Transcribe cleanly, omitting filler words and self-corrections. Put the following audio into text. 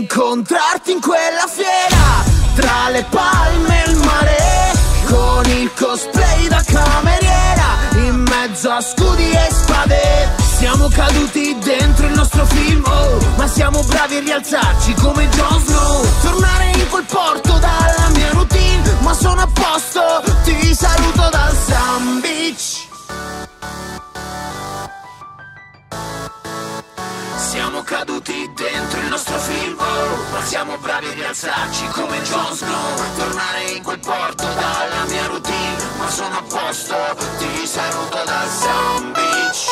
incontrarti in quella fiera, tra le palme e il mare, con il cosplay da cameriera, in mezzo a scudi e spade. Siamo caduti dentro il nostro film, oh, ma siamo bravi a rialzarci come John Snow. Tornare in quel porto dalla mia routine, ma sono a posto, ti saluto dal Sun Beach. Siamo caduti dentro il nostro film, oh, ma siamo bravi a rialzarci come John Snow. Tornare in quel porto dalla mia routine, ma sono a posto, ti saluto dal Sun Beach.